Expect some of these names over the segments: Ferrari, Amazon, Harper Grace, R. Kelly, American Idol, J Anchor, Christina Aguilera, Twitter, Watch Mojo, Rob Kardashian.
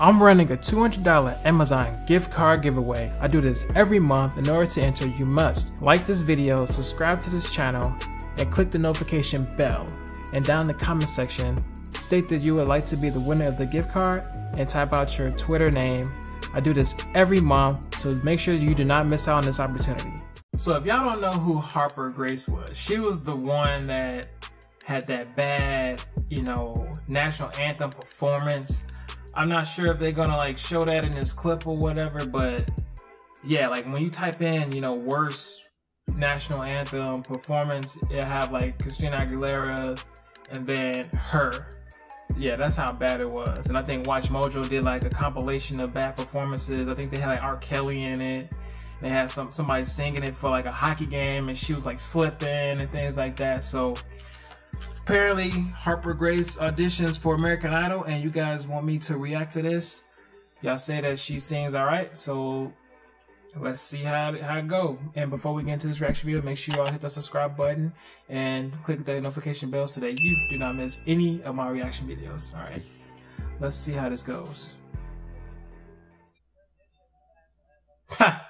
I'm running a $200 Amazon gift card giveaway. I do this every month. In order to enter, you must like this video, subscribe to this channel, and click the notification bell. And down in the comment section, state that you would like to be the winner of the gift card and type out your Twitter name. I do this every month, so make sure you do not miss out on this opportunity. So if y'all don't know who Harper Grace was, she was the one that had that bad, national anthem performance. I'm not sure if they're gonna like show that in this clip or whatever, but yeah, like when you type in, worst national anthem performance, it'll have like Christina Aguilera and then her. Yeah, that's how bad it was. And I think Watch Mojo did like a compilation of bad performances. I think they had like R. Kelly in it. They had somebody singing it for like a hockey game and she was like slipping and things like that. So apparently, Harper Grace auditions for American Idol, and you guys want me to react to this. Y'all say that she sings all right, so let's see how it go. And before we get into this reaction video, make sure you all hit the subscribe button and click that notification bell so that you do not miss any of my reaction videos. All right, let's see how this goes. Ha!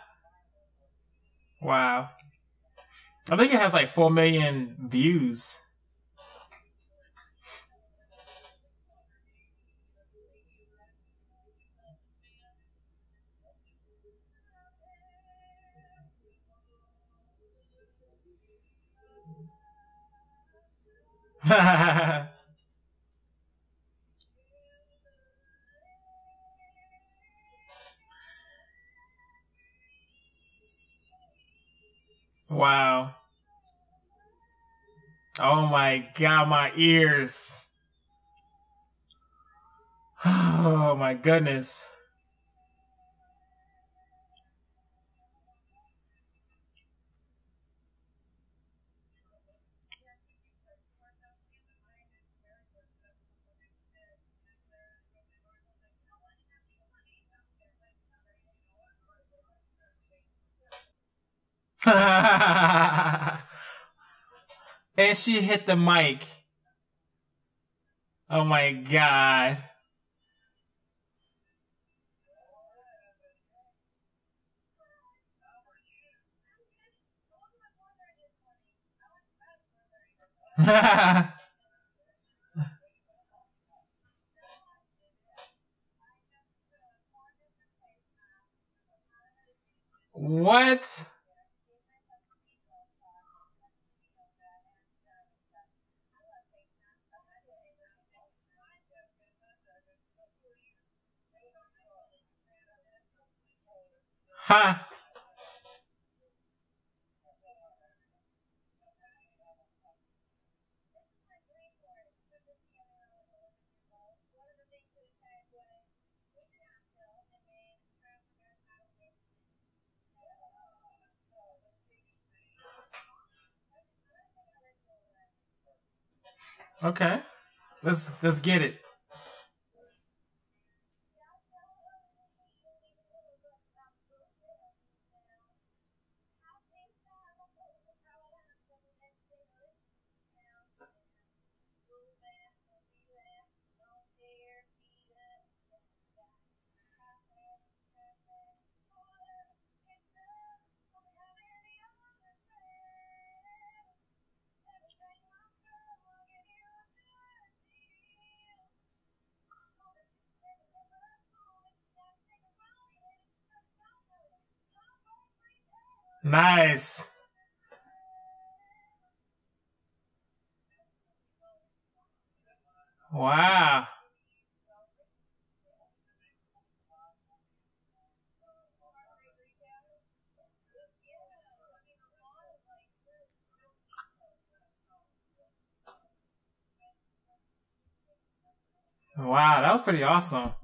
Wow. I think it has like 4 million views. Wow. Oh my God, my ears. Oh my goodness. And she hit the mic. Oh my God. What? Huh? Okay, let's get it. Nice. Wow. Wow, that was pretty awesome.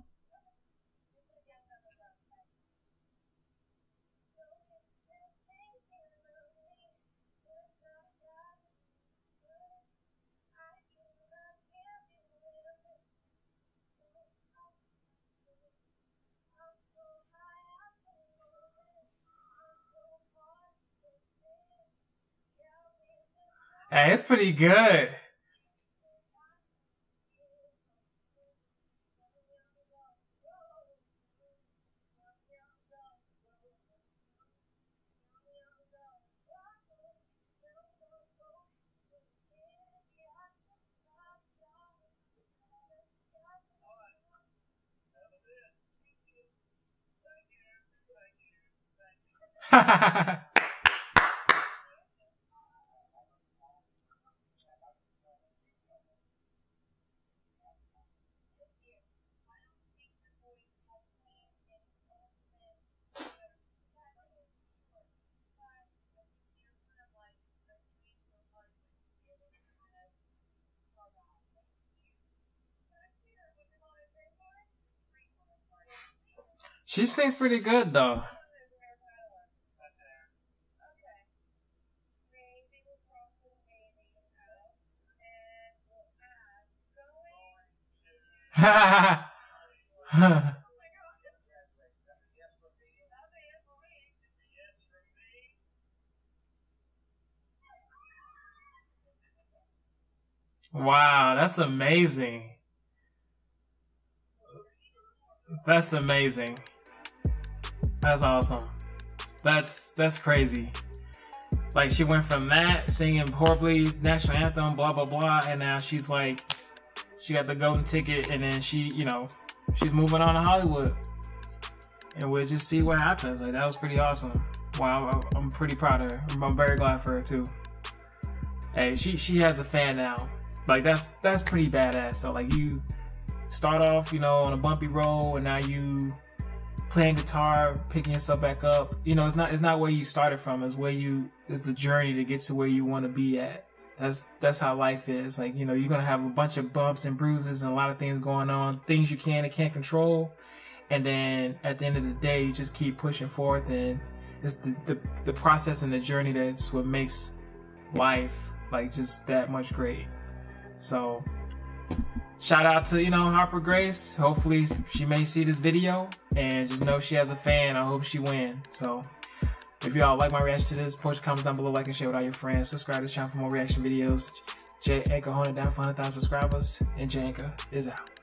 Hey, it's pretty good. She sings pretty good, though. Wow, that's amazing. That's amazing. That's awesome. That's crazy. Like, she went from that, singing horribly, national anthem, blah, blah, blah, and now she's like, she got the golden ticket, and then she, you know, she's moving on to Hollywood. And we'll just see what happens. Like, that was pretty awesome. Wow, I'm pretty proud of her. I'm very glad for her, too. Hey, she has a fan now. Like, that's pretty badass, though. Like, you start off, you know, on a bumpy road, and now you playing guitar, picking yourself back up. You know, it's not where you started from. It's where you, it's the journey to get to where you want to be at. That's how life is. Like, you know, you're going to have a bunch of bumps and bruises and a lot of things going on, things you can and can't control. And then at the end of the day, you just keep pushing forth, and it's the process and the journey that's what makes life like just that much great. So shout out to, you know, Harper Grace. Hopefully she may see this video, and just know she has a fan. I hope she wins. So if y'all like my reaction to this, post comments down below, like and share with all your friends. Subscribe to the channel for more reaction videos. J Anchor, holding down for 100,000 subscribers, and J Anchor is out.